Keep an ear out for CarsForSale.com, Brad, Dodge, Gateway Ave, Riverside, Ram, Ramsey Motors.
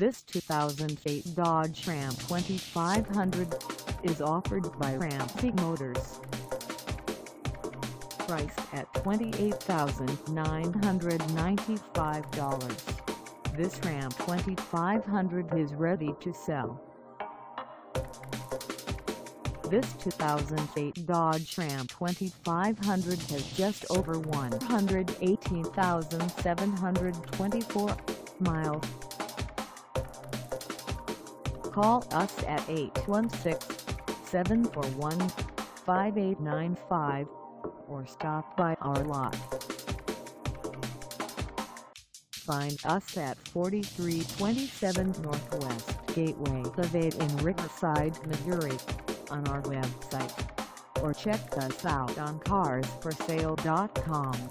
This 2008 Dodge Ram 2500 is offered by Ramsey Motors. Priced at $28,995, this Ram 2500 is ready to sell. This 2008 Dodge Ram 2500 has just over 118,724 miles. Call us at 816-741-5895 or stop by our lot. Find us at 4327 Northwest Gateway Ave in Riverside, Missouri on our website, or check us out on CarsForSale.com.